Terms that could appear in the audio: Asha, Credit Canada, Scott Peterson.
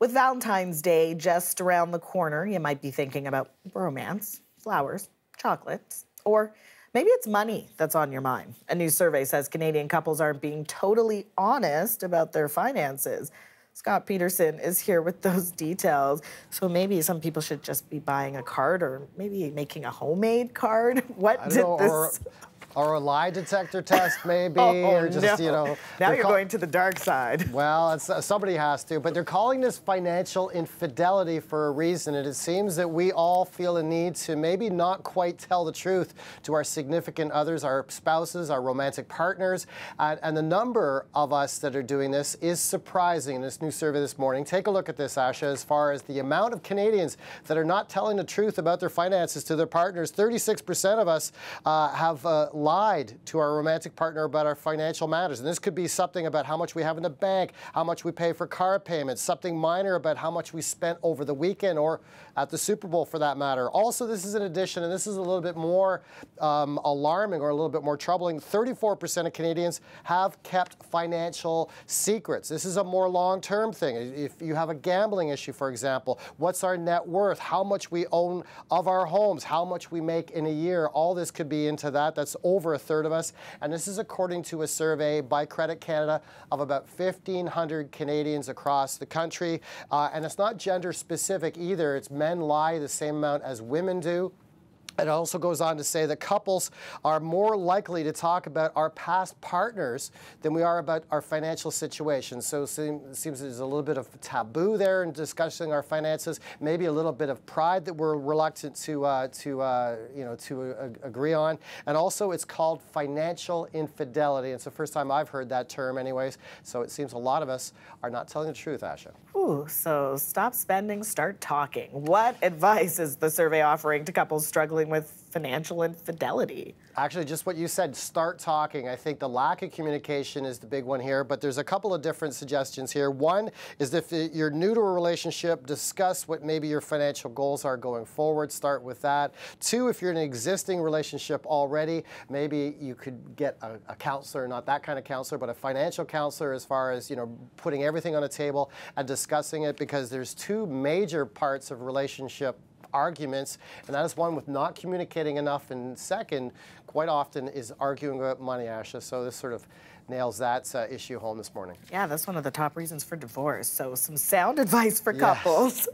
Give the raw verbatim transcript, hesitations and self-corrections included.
With Valentine's Day just around the corner, you might be thinking about romance, flowers, chocolates, or maybe it's money that's on your mind. A new survey says Canadian couples aren't being totally honest about their finances. Scott Peterson is here with those details. So maybe some people should just be buying a card or maybe making a homemade card. What did know, this... Or, or a lie detector test, maybe, oh, or just, no. you know... Now you're going to the dark side. Well, it's, uh, somebody has to. But they're calling this financial infidelity for a reason, and it seems that we all feel a need to maybe not quite tell the truth to our significant others, our spouses, our romantic partners. Uh, and the number of us that are doing this is surprising in this new survey this morning. Take a look at this, Asha, as far as the amount of Canadians that are not telling the truth about their finances to their partners. thirty-six percent of us uh, have... Uh, lied to our romantic partner about our financial matters. And this could be something about how much we have in the bank, how much we pay for car payments, something minor about how much we spent over the weekend or at the Super Bowl for that matter. Also, this is an addition, and this is a little bit more um, alarming or a little bit more troubling. thirty-four percent of Canadians have kept financial secrets. This is a more long-term thing. If you have a gambling issue, for example, what's our net worth, how much we own of our homes, how much we make in a year, all this could be into that. That's over a third of us, and this is according to a survey by Credit Canada of about fifteen hundred Canadians across the country, uh, and it's not gender specific either. It's men lie the same amount as women do. It also goes on to say that couples are more likely to talk about our past partners than we are about our financial situation. So it seems there's a little bit of taboo there in discussing our finances, maybe a little bit of pride that we're reluctant to, uh, to uh, you know, to uh, agree on. And also it's called financial infidelity. It's the first time I've heard that term anyways. So it seems a lot of us are not telling the truth, Asha. Ooh, so stop spending, start talking. What advice is the survey offering to couples struggling with financial infidelity? Actually, just what you said, start talking. I think the lack of communication is the big one here, but there's a couple of different suggestions here. One is if you're new to a relationship, discuss what maybe your financial goals are going forward. Start with that. Two, if you're in an existing relationship already, maybe you could get a, a counselor, not that kind of counselor, but a financial counselor as far as, you know, putting everything on a table and discussing it, because there's two major parts of relationship arguments, and that is one with not communicating enough, and second, quite often, is arguing about money, Asha. So this sort of nails that uh, issue home this morning. Yeah, that's one of the top reasons for divorce. So some sound advice for couples. Yes.